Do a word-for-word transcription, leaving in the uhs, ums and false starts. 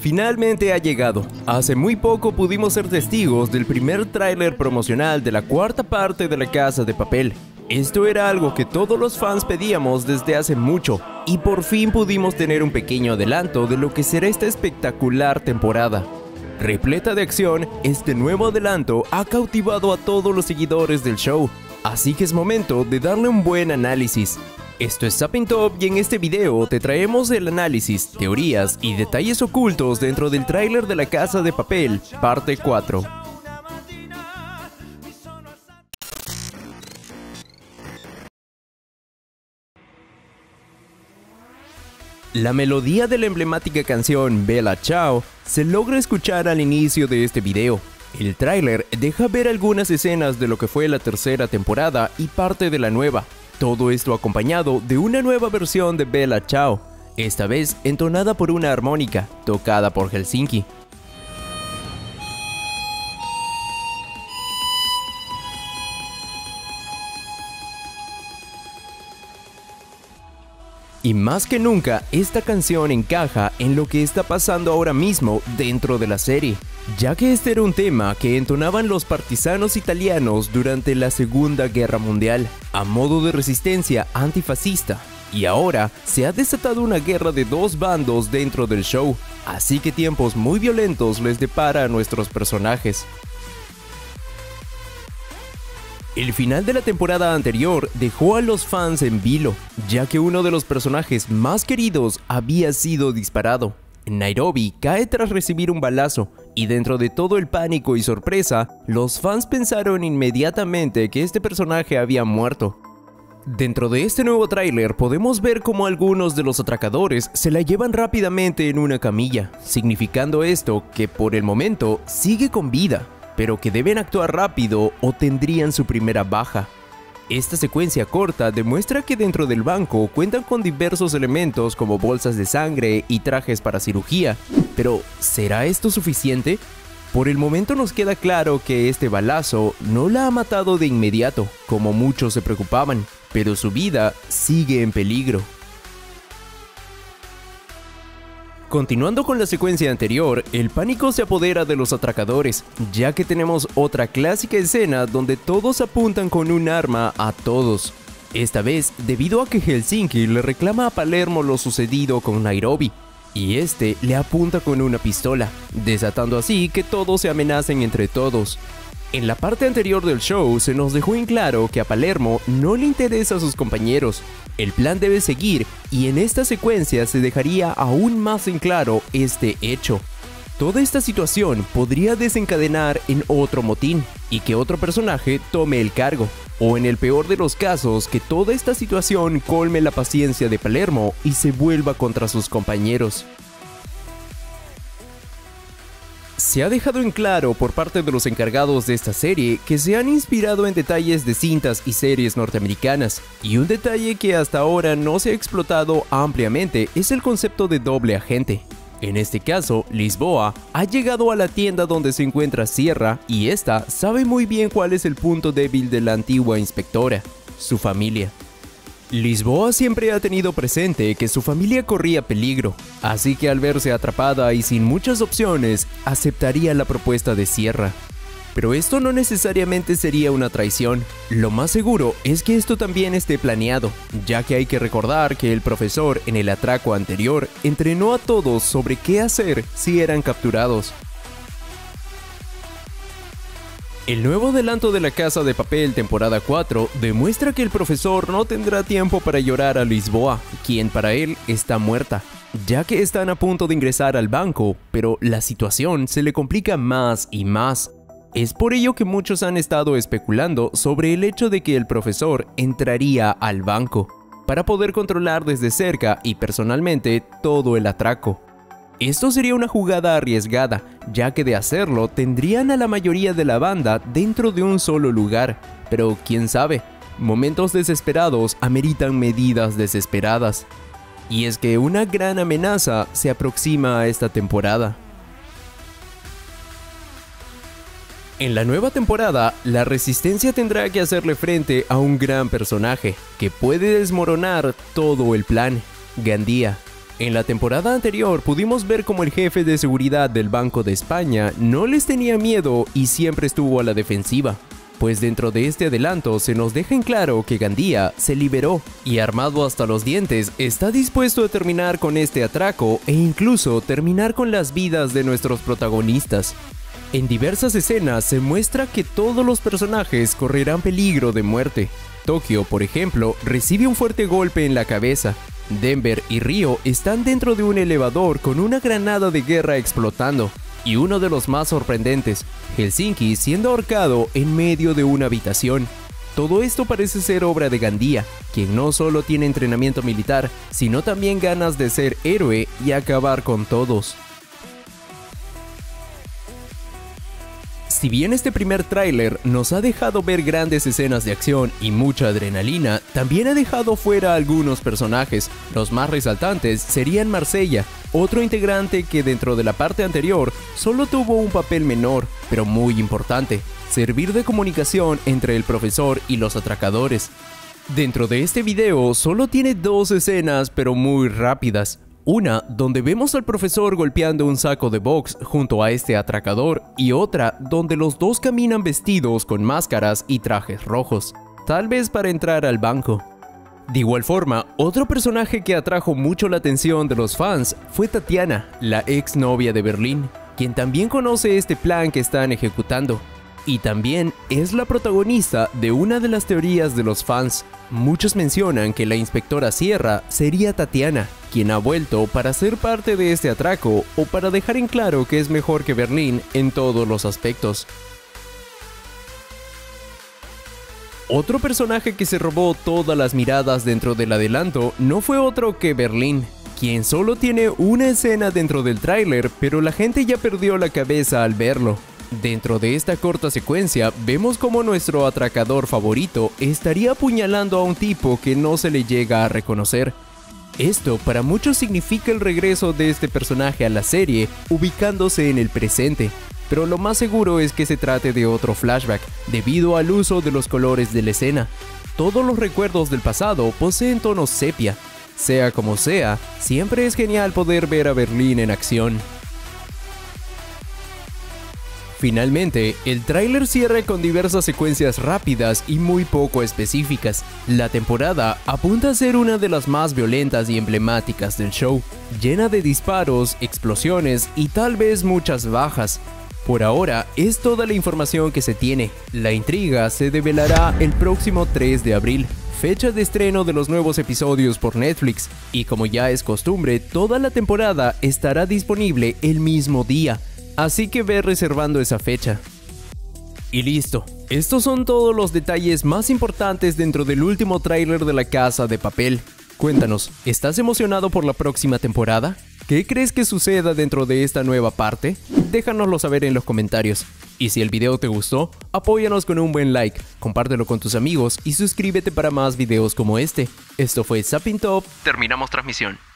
finalmente ha llegado. Hace muy poco pudimos ser testigos del primer tráiler promocional de la cuarta parte de La Casa de Papel. Esto era algo que todos los fans pedíamos desde hace mucho, y por fin pudimos tener un pequeño adelanto de lo que será esta espectacular temporada. Repleta de acción, este nuevo adelanto ha cautivado a todos los seguidores del show, así que es momento de darle un buen análisis. Esto es Zapping Top y en este video te traemos el análisis, teorías y detalles ocultos dentro del tráiler de La Casa de Papel, parte cuatro. La melodía de la emblemática canción Bella Ciao se logra escuchar al inicio de este video. El tráiler deja ver algunas escenas de lo que fue la tercera temporada y parte de la nueva. Todo esto acompañado de una nueva versión de Bella Ciao, esta vez entonada por una armónica, tocada por Helsinki. Y más que nunca, esta canción encaja en lo que está pasando ahora mismo dentro de la serie, ya que este era un tema que entonaban los partisanos italianos durante la Segunda Guerra Mundial, a modo de resistencia antifascista. Y ahora se ha desatado una guerra de dos bandos dentro del show, así que tiempos muy violentos les depara a nuestros personajes. El final de la temporada anterior dejó a los fans en vilo, ya que uno de los personajes más queridos había sido disparado. Nairobi cae tras recibir un balazo, y dentro de todo el pánico y sorpresa, los fans pensaron inmediatamente que este personaje había muerto. Dentro de este nuevo tráiler podemos ver cómo algunos de los atracadores se la llevan rápidamente en una camilla, significando esto que por el momento sigue con vida, pero que deben actuar rápido o tendrían su primera baja. Esta secuencia corta demuestra que dentro del banco cuentan con diversos elementos como bolsas de sangre y trajes para cirugía, pero ¿será esto suficiente? Por el momento nos queda claro que este balazo no la ha matado de inmediato, como muchos se preocupaban, pero su vida sigue en peligro. Continuando con la secuencia anterior, el pánico se apodera de los atracadores, ya que tenemos otra clásica escena donde todos apuntan con un arma a todos. Esta vez, debido a que Helsinki le reclama a Palermo lo sucedido con Nairobi, y este le apunta con una pistola, desatando así que todos se amenacen entre todos. En la parte anterior del show se nos dejó en claro que a Palermo no le interesa a sus compañeros, el plan debe seguir y en esta secuencia se dejaría aún más en claro este hecho. Toda esta situación podría desencadenar en otro motín y que otro personaje tome el cargo, o en el peor de los casos que toda esta situación colme la paciencia de Palermo y se vuelva contra sus compañeros. Se ha dejado en claro por parte de los encargados de esta serie que se han inspirado en detalles de cintas y series norteamericanas, y un detalle que hasta ahora no se ha explotado ampliamente es el concepto de doble agente. En este caso, Lisboa ha llegado a la tienda donde se encuentra Sierra y esta sabe muy bien cuál es el punto débil de la antigua inspectora, su familia. Lisboa siempre ha tenido presente que su familia corría peligro, así que al verse atrapada y sin muchas opciones, aceptaría la propuesta de Sierra. Pero esto no necesariamente sería una traición, lo más seguro es que esto también esté planeado, ya que hay que recordar que el profesor en el atraco anterior entrenó a todos sobre qué hacer si eran capturados. El nuevo adelanto de La Casa de Papel temporada cuatro demuestra que el profesor no tendrá tiempo para llorar a Lisboa, quien para él está muerta, ya que están a punto de ingresar al banco, pero la situación se le complica más y más. Es por ello que muchos han estado especulando sobre el hecho de que el profesor entraría al banco, para poder controlar desde cerca y personalmente todo el atraco. Esto sería una jugada arriesgada, ya que de hacerlo tendrían a la mayoría de la banda dentro de un solo lugar, pero quién sabe, momentos desesperados ameritan medidas desesperadas. Y es que una gran amenaza se aproxima a esta temporada. En la nueva temporada, la resistencia tendrá que hacerle frente a un gran personaje, que puede desmoronar todo el plan, Gandía. En la temporada anterior pudimos ver cómo el jefe de seguridad del Banco de España no les tenía miedo y siempre estuvo a la defensiva. Pues dentro de este adelanto se nos deja en claro que Gandía se liberó y armado hasta los dientes está dispuesto a terminar con este atraco e incluso terminar con las vidas de nuestros protagonistas. En diversas escenas se muestra que todos los personajes correrán peligro de muerte. Tokio, por ejemplo, recibe un fuerte golpe en la cabeza. Denver y Río están dentro de un elevador con una granada de guerra explotando, y uno de los más sorprendentes, Helsinki siendo ahorcado en medio de una habitación. Todo esto parece ser obra de Gandía, quien no solo tiene entrenamiento militar, sino también ganas de ser héroe y acabar con todos. Si bien este primer tráiler nos ha dejado ver grandes escenas de acción y mucha adrenalina, también ha dejado fuera a algunos personajes. Los más resaltantes serían Marsella, otro integrante que dentro de la parte anterior solo tuvo un papel menor, pero muy importante, servir de comunicación entre el profesor y los atracadores. Dentro de este video solo tiene dos escenas, pero muy rápidas. Una donde vemos al profesor golpeando un saco de box junto a este atracador y otra donde los dos caminan vestidos con máscaras y trajes rojos, tal vez para entrar al banco. De igual forma, otro personaje que atrajo mucho la atención de los fans fue Tatiana, la ex novia de Berlín, quien también conoce este plan que están ejecutando. Y también es la protagonista de una de las teorías de los fans. Muchos mencionan que la inspectora Sierra sería Tatiana, quien ha vuelto para ser parte de este atraco o para dejar en claro que es mejor que Berlín en todos los aspectos. Otro personaje que se robó todas las miradas dentro del adelanto no fue otro que Berlín, quien solo tiene una escena dentro del tráiler, pero la gente ya perdió la cabeza al verlo. Dentro de esta corta secuencia, vemos cómo nuestro atracador favorito estaría apuñalando a un tipo que no se le llega a reconocer. Esto para muchos significa el regreso de este personaje a la serie, ubicándose en el presente, pero lo más seguro es que se trate de otro flashback, debido al uso de los colores de la escena. Todos los recuerdos del pasado poseen tonos sepia. Sea como sea, siempre es genial poder ver a Berlín en acción. Finalmente, el tráiler cierra con diversas secuencias rápidas y muy poco específicas. La temporada apunta a ser una de las más violentas y emblemáticas del show, llena de disparos, explosiones y tal vez muchas bajas. Por ahora, es toda la información que se tiene. La intriga se develará el próximo tres de abril, fecha de estreno de los nuevos episodios por Netflix, y como ya es costumbre, toda la temporada estará disponible el mismo día. Así que ve reservando esa fecha. Y listo, estos son todos los detalles más importantes dentro del último tráiler de La Casa de Papel. Cuéntanos, ¿estás emocionado por la próxima temporada? ¿Qué crees que suceda dentro de esta nueva parte? Déjanoslo saber en los comentarios. Y si el video te gustó, apóyanos con un buen like, compártelo con tus amigos y suscríbete para más videos como este. Esto fue Zapping Top, terminamos transmisión.